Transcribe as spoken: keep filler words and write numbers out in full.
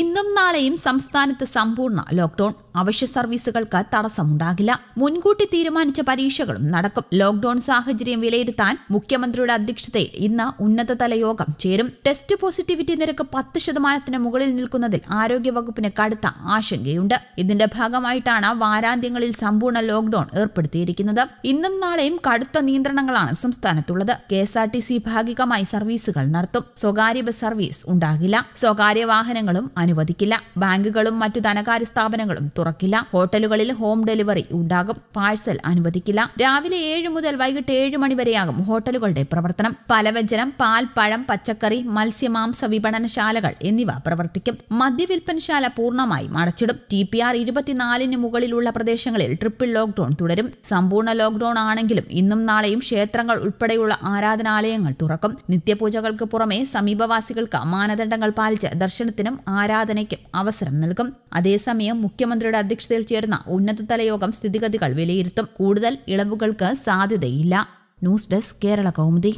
ഇന്നും നാളെയും സംസ്ഥാനത്ത് സമ്പൂർണ്ണ ലോക്ക്ഡൌൺ. അവശ്യ സർവീസുകൾക്ക് തടസ്സമുണ്ടാകില്ല. മുൻകൂട്ടി തീരുമാനിച്ച പരീക്ഷകളും നടക്കും. ലോക്ക്ഡൌൺ സാഹചര്യം വിലയിരുത്താൻ മുഖ്യമന്ത്രിയുടെ അധ്യക്ഷതയിൽ ഇന്ന് ഉന്നതതല യോഗം ചേരും. ടെസ്റ്റ് പോസിറ്റിവിറ്റി നിരക്ക് പത്ത് ശതമാനത്തിന് മുകളിൽ നിൽക്കുന്നതിൽ ആരോഗ്യവകുപ്പിന് കടുത്ത ആശങ്കയുണ്ട്. ഇതിന്റെ ഭാഗമായിട്ടാണ് വാരാന്ത്യങ്ങളിൽ സമ്പൂർണ്ണ ലോക്ക്ഡൌൺ ഏർപ്പെടുത്തിയിരിക്കുന്നത്. ഇന്നും നാളെയും കടുത്ത നിയന്ത്രണങ്ങളാണ് സംസ്ഥാനത്തുള്ളത്. K S R T C ഭാഗികമായി സർവീസുകൾ നടത്തും. സ്വകാര്യ ബസ് സർവീസ് ഉണ്ടാകില്ല. സ്വകാര്യ വാഹനങ്ങളും അനുവദിക്കില്ല. ബാങ്കുകളും മറ്റു ധനകാര്യ സ്ഥാപനങ്ങളും തുറക്കില്ല. ഹോട്ടലുകളിൽ ഹോം ഡെലിവറി ഉണ്ടാകും. പാഴ്സൽ അനുവദിക്കില്ല. രാവിലെ ഏഴ് മുതൽ വൈകിട്ട് ഏഴ് മണി വരെയാകും ഹോട്ടലുകളുടെ പ്രവർത്തനം. പലവ്യഞ്ജനം, പാൽ, പഴം, പച്ചക്കറി, മത്സ്യമാംസ വിപണനശാലകൾ എന്നിവ പ്രവർത്തിക്കും. മദ്യവിൽപ്പനശാല പൂർണ്ണമായും അടച്ചിടും. ടി പി ആർ ഇരുപത്തിനാലിന് മുകളിലുള്ള പ്രദേശങ്ങളിൽ ട്രിപ്പിൾ ലോക്ക്ഡൌൺ തുടരും. സമ്പൂർണ്ണ ലോക്ക്ഡൌൺ ആണെങ്കിലും ഇന്നും നാളെയും ക്ഷേത്രങ്ങൾ ഉൾപ്പെടെയുള്ള ആരാധനാലയങ്ങൾ തുറക്കും. നിത്യപൂജകൾക്ക് പുറമെ സമീപവാസികൾക്ക് മാനദണ്ഡങ്ങൾ പാലിച്ച് ദർശനത്തിനും ആരാധനയ്ക്കും അവസരം നൽകും. അതേസമയം മുഖ്യമന്ത്രിയുടെ അധ്യക്ഷതയിൽ ചേർന്ന ഉന്നതതല യോഗം സ്ഥിതിഗതികൾ വിലയിരുത്തും. കൂടുതൽ ഇളവുകൾക്ക് സാധ്യതയില്ല. News desk, Kerala Kaumudi.